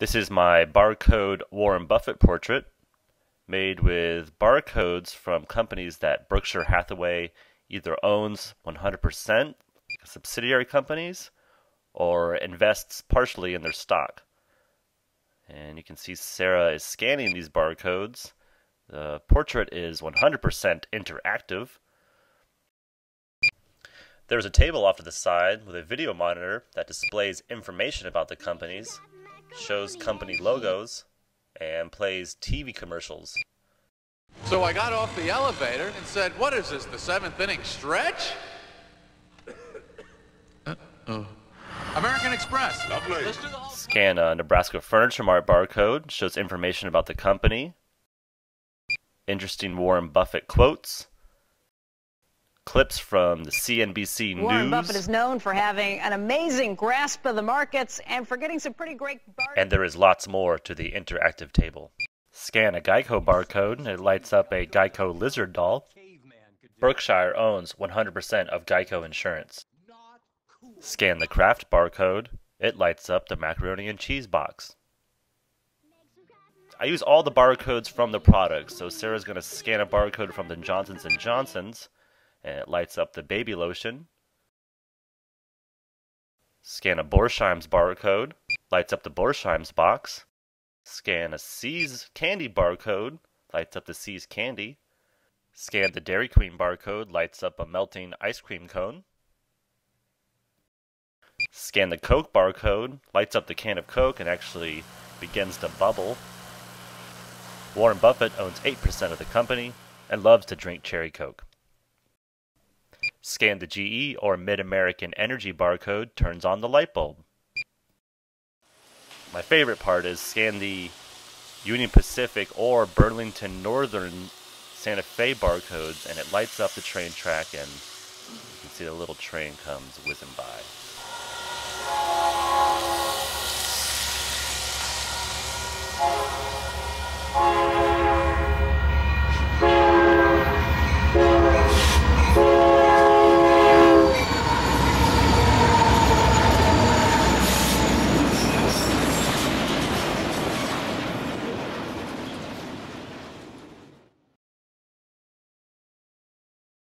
This is my barcode Warren Buffett portrait made with barcodes from companies that Berkshire Hathaway either owns 100%, subsidiary companies, or invests partially in their stock. And you can see Sarah is scanning these barcodes. The portrait is 100% interactive. There's a table off to the side with a video monitor that displays information about the companies, shows company logos, and plays TV commercials. So I got off the elevator and said, what is this, the seventh inning stretch? Uh-oh. American Express. Lovely. Scan a Nebraska Furniture Mart barcode, shows information about the company, interesting Warren Buffett quotes, clips from the CNBC News. Warren Buffett is known for having an amazing grasp of the markets and for getting some pretty great bargains. And there is lots more to the interactive table. Scan a GEICO barcode and it lights up a GEICO lizard doll. Berkshire owns 100% of GEICO insurance. Scan the Kraft barcode. It lights up the macaroni and cheese box. I use all the barcodes from the products, so Sarah's going to scan a barcode from the Johnson & Johnson's, and it lights up the baby lotion. Scan a Borsheim's barcode. Lights up the Borsheim's box. Scan a See's candy barcode. Lights up the See's candy. Scan the Dairy Queen barcode. Lights up a melting ice cream cone. Scan the Coke barcode, lights up the can of Coke and actually begins to bubble. Warren Buffett owns 8% of the company and loves to drink Cherry Coke. Scan the GE or MidAmerican Energy barcode, turns on the light bulb. My favorite part is scan the Union Pacific or Burlington Northern Santa Fe barcodes and it lights up the train track and you can see the little train comes whizzing by.